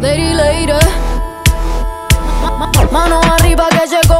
Lady Later. Mano arriba que llegó.